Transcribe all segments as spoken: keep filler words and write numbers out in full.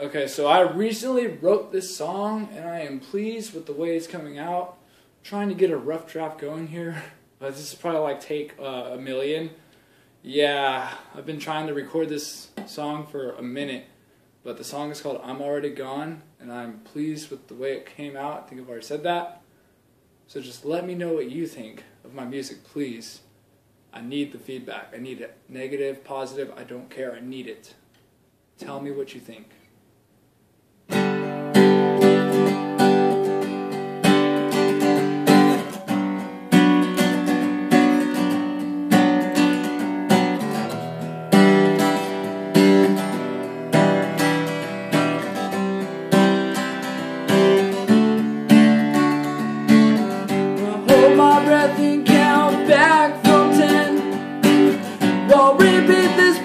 Okay, so I recently wrote this song, and I am pleased with the way it's coming out. I'm trying to get a rough draft going here, but this is probably like take uh, a million. Yeah, I've been trying to record this song for a minute, but the song is called I'm Already Gone, and I'm pleased with the way it came out. I think I've already said that. So just let me know what you think of my music, please. I need the feedback. I need it. Negative, positive, I don't care. I need it. Tell me what you think.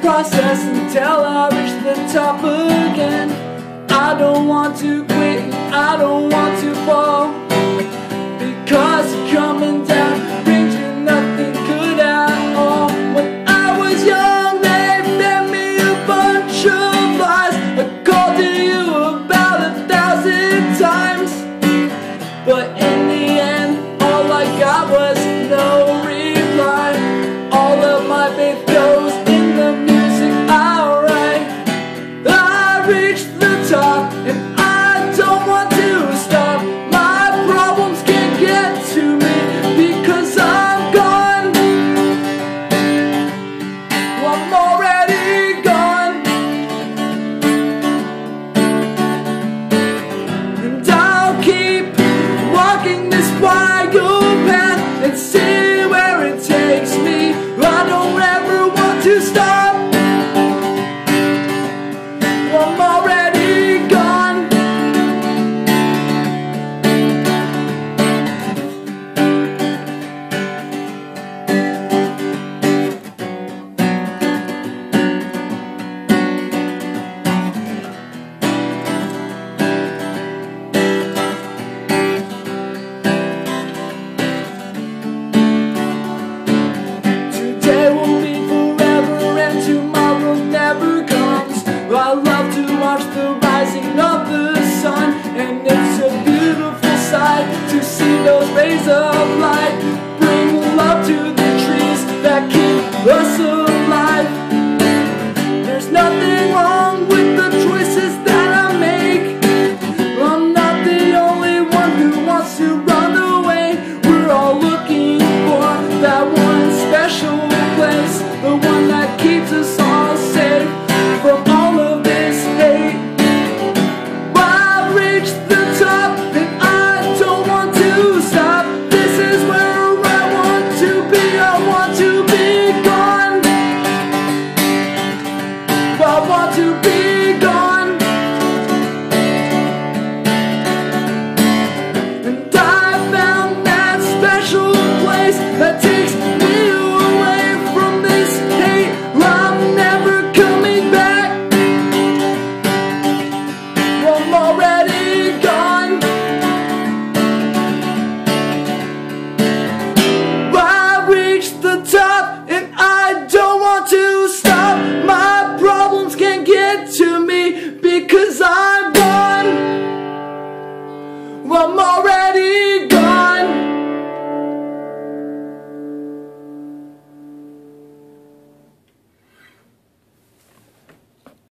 Process until I reach the top again. I don't want to quit, I don't want to fall, because coming down brings you nothing good at all. When I was young, they fed me a bunch of lies. I called to you about a thousand times, but in the end, all I got was no reply. All of my faith goes in the music. And I don't want to stop. My problems can't get to me because I'm gone. Well, I'm already gone, and I'll keep walking this wild path and see where it takes me. I don't ever want to stop. Well, I'm already to see those rays of light, bring love to the trees that keep us alive. There's nothing wrong with the choices that I make. I'm not the only one who wants to run away. We're all looking for that one special place, the one that keeps us all safe from all of this hate. I've reached the top, and I to be